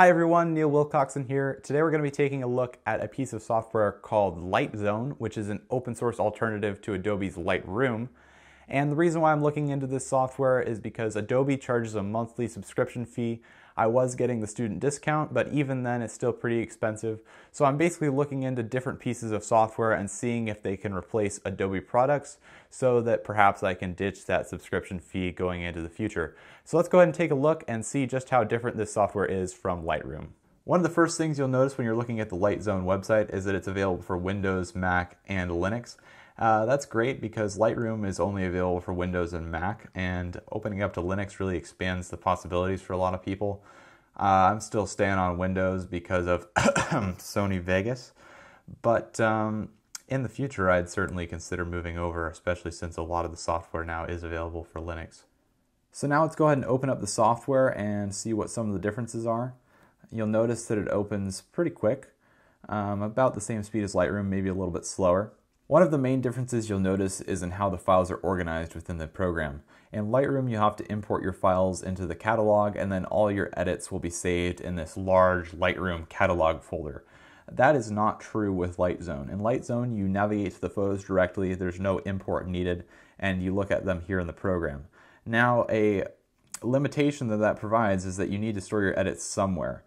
Hi everyone, Neil Wilcoxon here. Today we're going to be taking a look at a piece of software called LightZone, which is an open source alternative to Adobe's Lightroom. And the reason why I'm looking into this software is because Adobe charges a monthly subscription fee. I was getting the student discount, but even then it's still pretty expensive. So I'm basically looking into different pieces of software and seeing if they can replace Adobe products so that perhaps I can ditch that subscription fee going into the future. So let's go ahead and take a look and see just how different this software is from Lightroom. One of the first things you'll notice when you're looking at the LightZone website is that it's available for Windows, Mac, and Linux. That's great because Lightroom is only available for Windows and Mac, and opening up to Linux really expands the possibilities for a lot of people. I'm still staying on Windows because of Sony Vegas, but in the future I'd certainly consider moving over, especially since a lot of the software now is available for Linux. So now let's go ahead and open up the software and see what some of the differences are. You'll notice that it opens pretty quick, about the same speed as Lightroom, maybe a little bit slower. One of the main differences you'll notice is in how the files are organized within the program. In Lightroom, you'll have to import your files into the catalog, and then all your edits will be saved in this large Lightroom catalog folder. That is not true with LightZone. In LightZone, you navigate to the photos directly, there's no import needed, and you look at them here in the program. Now, a limitation that provides is that you need to store your edits somewhere.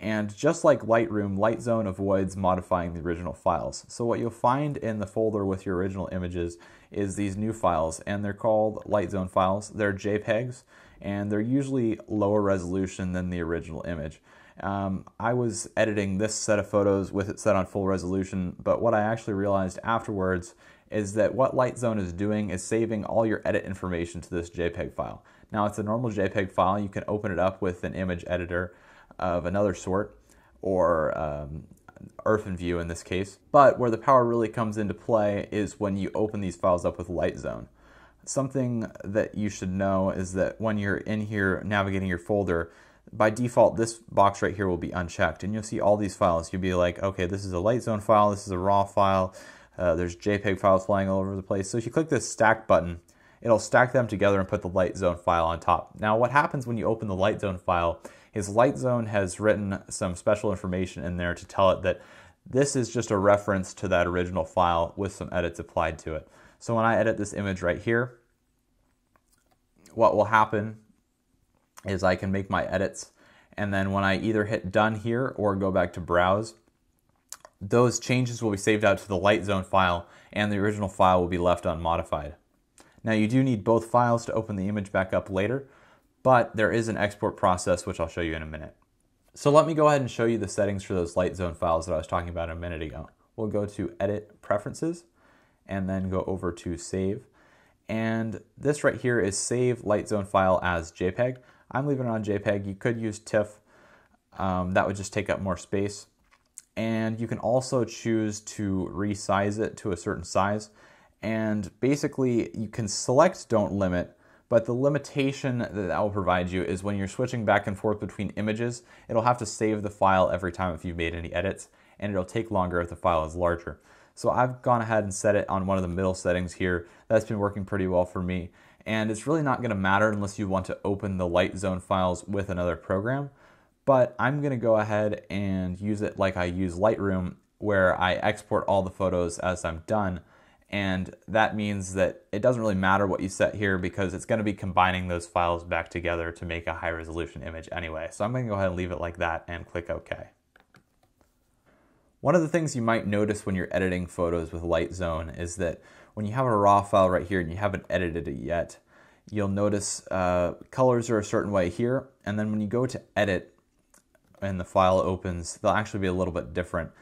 And just like Lightroom, LightZone avoids modifying the original files. So what you'll find in the folder with your original images is these new files, and they're called LightZone files. They're JPEGs, and they're usually lower resolution than the original image. I was editing this set of photos with it set on full resolution, but what I actually realized afterwards is that what LightZone is doing is saving all your edit information to this JPEG file. Now, it's a normal JPEG file. You can open it up with an image editor of another sort, or Earthenview in this case. But where the power really comes into play is when you open these files up with LightZone. Something that you should know is that when you're in here navigating your folder, by default this box right here will be unchecked, and you'll see all these files. You'll be like, okay, this is a LightZone file, this is a RAW file, there's JPEG files flying all over the place. So if you click this stack button, it'll stack them together and put the LightZone file on top. Now what happens when you open the LightZone file is LightZone has written some special information in there to tell it that this is just a reference to that original file with some edits applied to it. So when I edit this image right here, what will happen is I can make my edits, and then when I either hit done here or go back to browse, those changes will be saved out to the LightZone file and the original file will be left unmodified. Now, you do need both files to open the image back up later, but there is an export process which I'll show you in a minute. So let me go ahead and show you the settings for those LightZone files that I was talking about a minute ago. We'll go to Edit, Preferences, and then go over to Save. And this right here is Save LightZone File as JPEG. I'm leaving it on JPEG. You could use TIFF. That would just take up more space. And you can also choose to resize it to a certain size. And basically, you can select Don't Limit, but the limitation that will provide you is when you're switching back and forth between images, it'll have to save the file every time if you've made any edits, and it'll take longer if the file is larger. So I've gone ahead and set it on one of the middle settings here. That's been working pretty well for me, and it's really not going to matter unless you want to open the LightZone files with another program, but I'm going to go ahead and use it like I use Lightroom, where I export all the photos as I'm done. And that means that it doesn't really matter what you set here because it's going to be combining those files back together to make a high resolution image anyway. So I'm going to go ahead and leave it like that and click OK. One of the things you might notice when you're editing photos with LightZone is that when you have a raw file right here and you haven't edited it yet, you'll notice colors are a certain way here. And then when you go to edit and the file opens, they'll actually be a little bit different.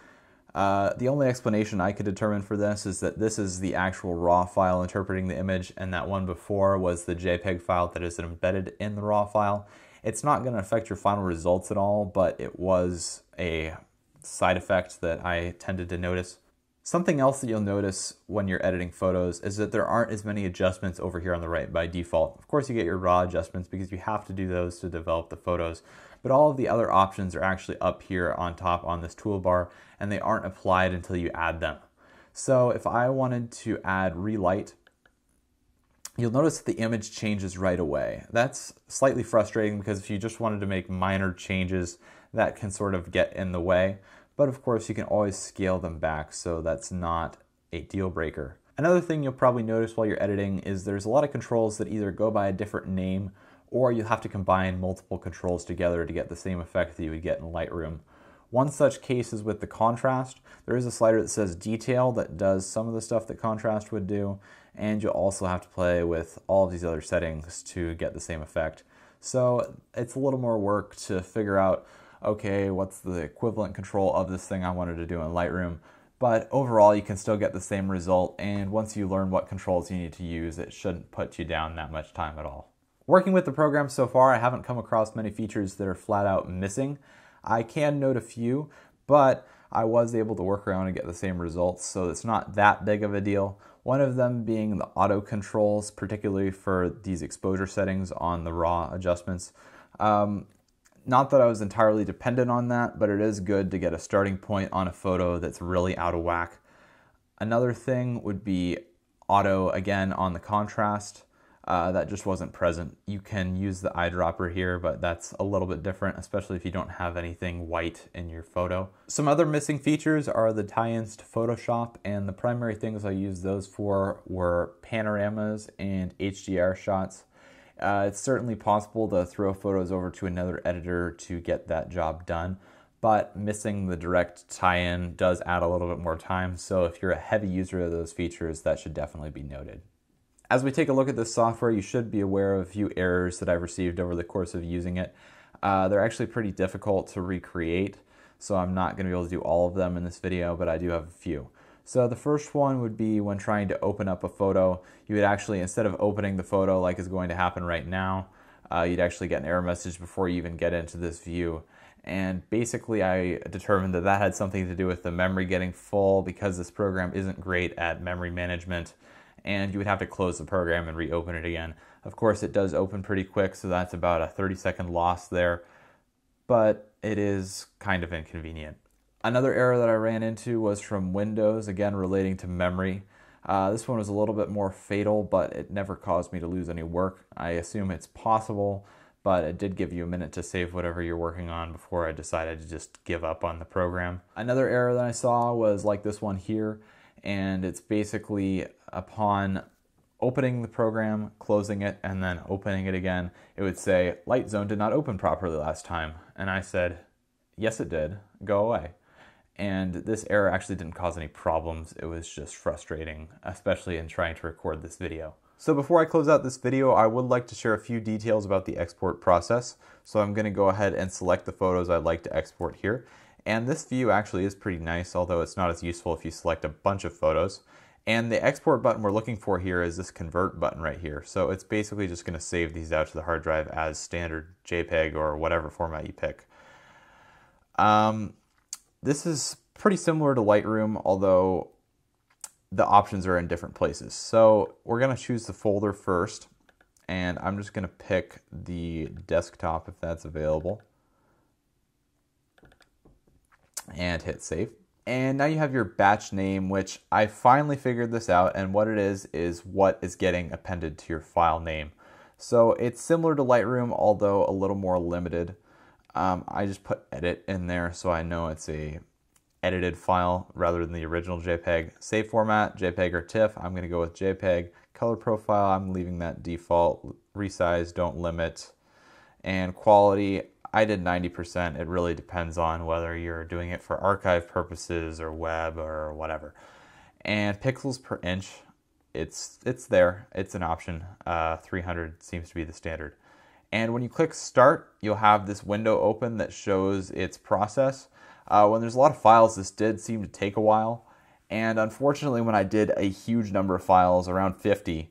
The only explanation I could determine for this is that this is the actual raw file interpreting the image, and that one before was the JPEG file that is embedded in the raw file. It's not going to affect your final results at all, but it was a side effect that I tended to notice. Something else that you'll notice when you're editing photos is that there aren't as many adjustments over here on the right by default. Of course, you get your raw adjustments because you have to do those to develop the photos, but all of the other options are actually up here on top on this toolbar, and they aren't applied until you add them. So if I wanted to add relight, you'll notice that the image changes right away. That's slightly frustrating because if you just wanted to make minor changes, that can sort of get in the way. But of course, you can always scale them back, so that's not a deal breaker. Another thing you'll probably notice while you're editing is there's a lot of controls that either go by a different name or you'll have to combine multiple controls together to get the same effect that you would get in Lightroom. One such case is with the contrast. There is a slider that says detail that does some of the stuff that contrast would do, and you'll also have to play with all of these other settings to get the same effect. So it's a little more work to figure out, okay, what's the equivalent control of this thing I wanted to do in Lightroom? But overall, you can still get the same result, and once you learn what controls you need to use, it shouldn't put you down that much time at all. Working with the program so far, I haven't come across many features that are flat out missing. I can note a few, but I was able to work around and get the same results, so it's not that big of a deal. One of them being the auto controls, particularly for these exposure settings on the RAW adjustments. Not that I was entirely dependent on that, but it is good to get a starting point on a photo that's really out of whack. Another thing would be auto, again, on the contrast. That just wasn't present. You can use the eyedropper here, but that's a little bit different, especially if you don't have anything white in your photo. Some other missing features are the tie-ins to Photoshop, and the primary things I used those for were panoramas and HDR shots. It's certainly possible to throw photos over to another editor to get that job done, but missing the direct tie-in does add a little bit more time, so if you're a heavy user of those features, that should definitely be noted. As we take a look at this software, you should be aware of a few errors that I've received over the course of using it. They're actually pretty difficult to recreate, so I'm not going to be able to do all of them in this video, but I do have a few. So the first one would be when trying to open up a photo, you would actually, instead of opening the photo like is going to happen right now, you'd actually get an error message before you even get into this view. And basically I determined that that had something to do with the memory getting full because this program isn't great at memory management, and you would have to close the program and reopen it again. Of course, it does open pretty quick, so that's about a 30-second loss there, but it is kind of inconvenient. Another error that I ran into was from Windows, again relating to memory. This one was a little bit more fatal, but it never caused me to lose any work. I assume it's possible, but it did give you a minute to save whatever you're working on before I decided to just give up on the program. Another error that I saw was like this one here, and it's basically upon opening the program, closing it, and then opening it again, it would say, LightZone did not open properly last time. And I said, yes it did, go away. And this error actually didn't cause any problems, it was just frustrating, especially in trying to record this video. So before I close out this video, I would like to share a few details about the export process. So I'm gonna go ahead and select the photos I'd like to export here. And this view actually is pretty nice, although it's not as useful if you select a bunch of photos. And the export button we're looking for here is this convert button right here. So it's basically just going to save these out to the hard drive as standard JPEG or whatever format you pick. This is pretty similar to Lightroom, although the options are in different places. So we're going to choose the folder first, and I'm just going to pick the desktop if that's available, and hit save. And now you have your batch name, which I finally figured this out, and what it is what is getting appended to your file name. So it's similar to Lightroom, although a little more limited. I just put edit in there so I know it's a edited file rather than the original JPEG. Save format, JPEG or TIFF, I'm gonna go with JPEG. Color profile, I'm leaving that default. Resize, don't limit. And quality, I did 90%. It really depends on whether you're doing it for archive purposes or web or whatever. And pixels per inch, it's there. It's an option. 300 seems to be the standard. And when you click start, you'll have this window open that shows its process. When there's a lot of files, this did seem to take a while. And unfortunately, when I did a huge number of files, around 50,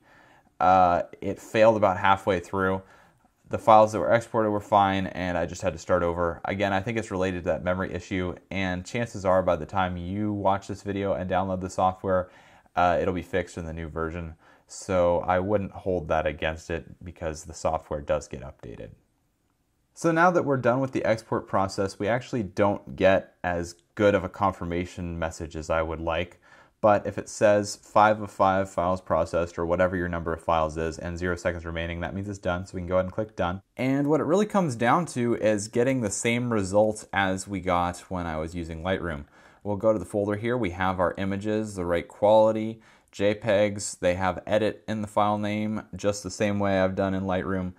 it failed about halfway through. The files that were exported were fine, and I just had to start over. Again, I think it's related to that memory issue, and chances are by the time you watch this video and download the software, it'll be fixed in the new version. So I wouldn't hold that against it because the software does get updated. So now that we're done with the export process, we actually don't get as good of a confirmation message as I would like, But if it says 5 of 5 files processed, or whatever your number of files is, and 0 seconds remaining, that means it's done. So we can go ahead and click done. And what it really comes down to is getting the same result as we got when I was using Lightroom. We'll go to the folder here. We have our images, the right quality, JPEGs. They have edit in the file name, just the same way I've done in Lightroom.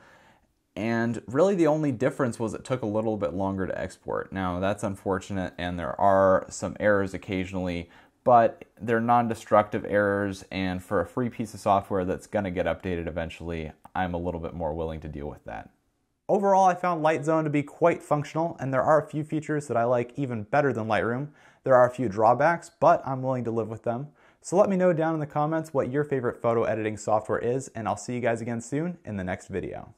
And really the only difference was it took a little bit longer to export. Now that's unfortunate, and there are some errors occasionally, but they're non-destructive errors, and for a free piece of software that's going to get updated eventually, I'm a little bit more willing to deal with that. Overall, I found LightZone to be quite functional, and there are a few features that I like even better than Lightroom. There are a few drawbacks, but I'm willing to live with them. So let me know down in the comments what your favorite photo editing software is, and I'll see you guys again soon in the next video.